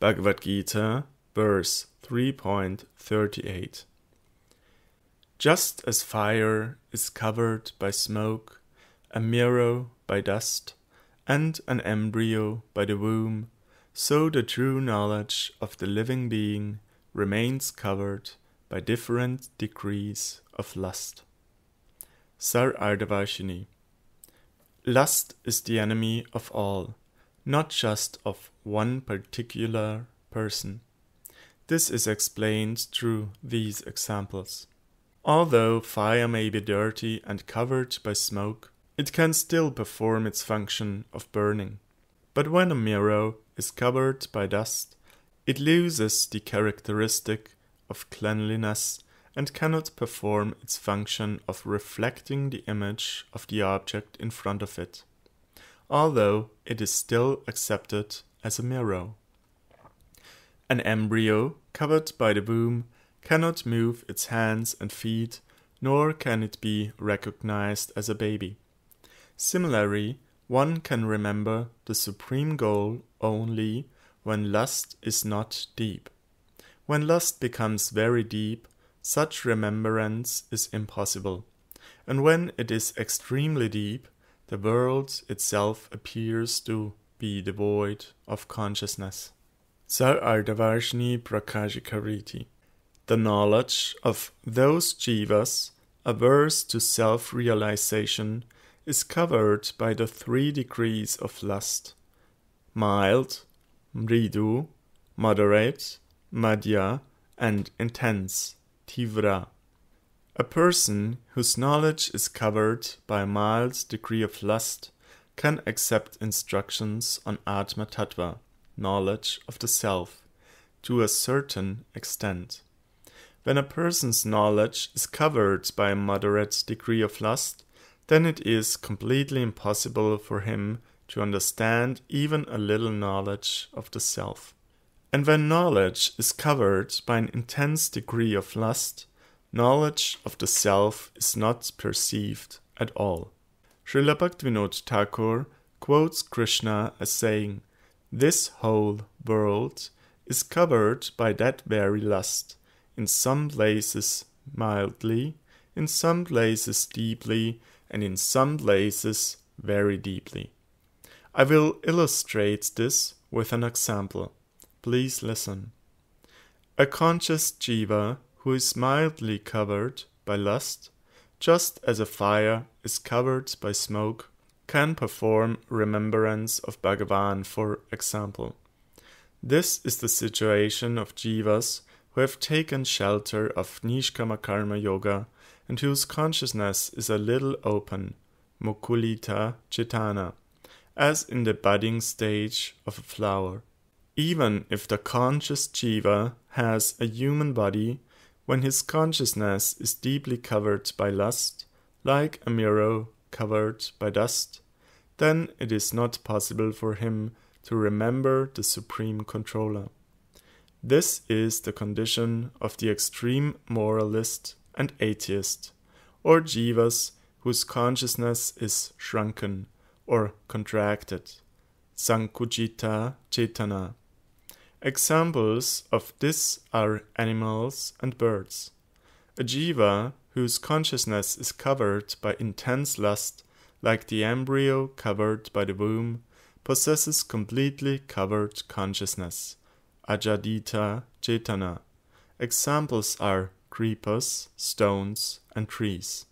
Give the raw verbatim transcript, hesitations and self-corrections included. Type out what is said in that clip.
Bhagavad Gita, verse three point thirty-eight. Just as fire is covered by smoke, a mirror by dust, and an embryo by the womb, so the true knowledge of the living being remains covered by different degrees of lust. Sar Ardavashini. Lust is the enemy of all, not just of one particular person. This is explained through these examples. Although fire may be dirty and covered by smoke, it can still perform its function of burning. But when a mirror is covered by dust, it loses the characteristic of cleanliness and cannot perform its function of reflecting the image of the object in front of it, although it is still accepted as a mirror. An embryo covered by the womb cannot move its hands and feet, nor can it be recognized as a baby. Similarly, one can remember the supreme goal only when lust is not deep. When lust becomes very deep, such remembrance is impossible, and when it is extremely deep, the world itself appears to be devoid of consciousness. Sarardavarjni Prakashikariti. The knowledge of those jivas averse to self-realization is covered by the three degrees of lust: mild, mridu, moderate, madhya, and intense. Tivra. A person whose knowledge is covered by a mild degree of lust can accept instructions on Atma Tattva, knowledge of the self, to a certain extent. When a person's knowledge is covered by a moderate degree of lust, then it is completely impossible for him to understand even a little knowledge of the self. And when knowledge is covered by an intense degree of lust, knowledge of the self is not perceived at all. Srila Bhaktivinoda Thakur quotes Krishna as saying, "This whole world is covered by that very lust, in some places mildly, in some places deeply, and in some places very deeply." I will illustrate this with an example. Please listen. A conscious jiva who is mildly covered by lust, just as a fire is covered by smoke, can perform remembrance of Bhagavan, for example. This is the situation of jivas who have taken shelter of Nishkama Karma Yoga and whose consciousness is a little open, Mukulita Chitana, as in the budding stage of a flower. Even if the conscious jiva has a human body, when his consciousness is deeply covered by lust, like a mirror covered by dust, then it is not possible for him to remember the Supreme Controller. This is the condition of the extreme moralist and atheist, or jivas whose consciousness is shrunken or contracted, Sankujita Cetana. Examples of this are animals and birds. A jiva whose consciousness is covered by intense lust, like the embryo covered by the womb, possesses completely covered consciousness, Ajadita Cetana. Examples are creepers, stones, and trees.